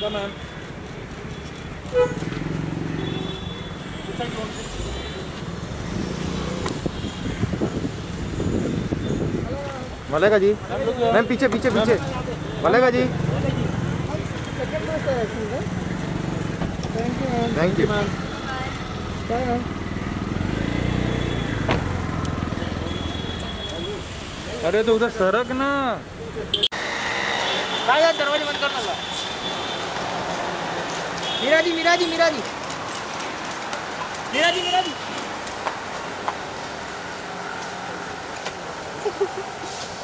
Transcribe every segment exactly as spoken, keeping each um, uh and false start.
Come on. मलेगा जी ma'am पीछे पीछे पीछे मलेगा जी thank you ma'am bye ma'am अरे तो उधर सरक ना यार दरवाजे बंद कर दो मीरा जी मीरा जी मीरा जी मीरा जी मीरा जी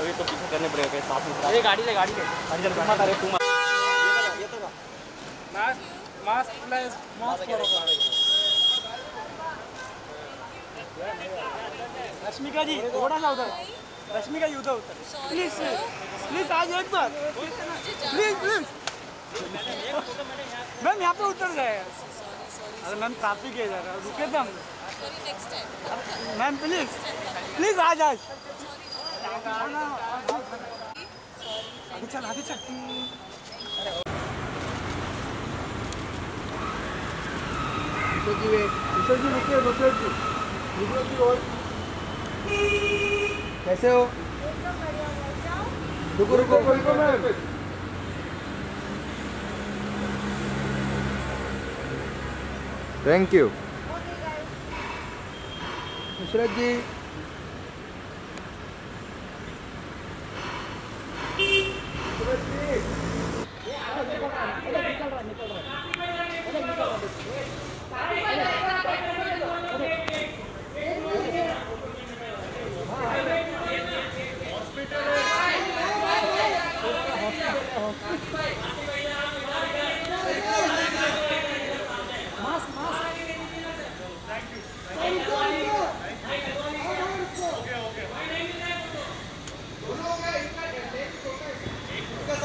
अभी तो पीछे करने पड़ेगा साफ सुथरा अरे गाड़ी ले गाड़ी ले अंदर घुमा करे घुमा ये तो का मास्क मास्क प्लीज मास्क करो रश्मिका जी थोड़ा सा उधर रश्मिका जी उधर उधर प्लीज प्लीज आज एक बार प्लीज प्लीज मैम यहाँ पे उतर जाए अरे मैम ट्रैफिक है यार रुके दम मैम प्लीज प्लीज आज आज आगे चल आगे चल जी जी रुकिए रुकिए जी और कैसे हो रुको रुको रुको ma'am Thank you. Okay guys. Nusrat ji. Nusrat ji. Ye aao dekho na. Acha nikal raha nikal raha. Acha nikal raha. Saare hospital hospital hospital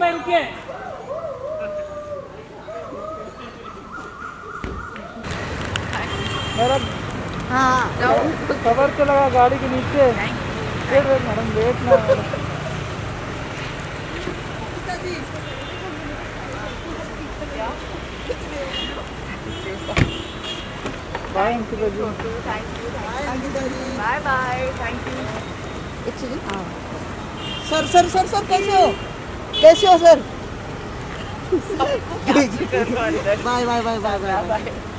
भाई रुकिए मैडम हाँ खबर तो लगा गाड़ी के नीचे वेट वेट मैडम वेट ना bye Ankita ji bye bye thank you actually हाँ सर सर सर सर कैसे हो कैसे हो sir bye bye bye bye bye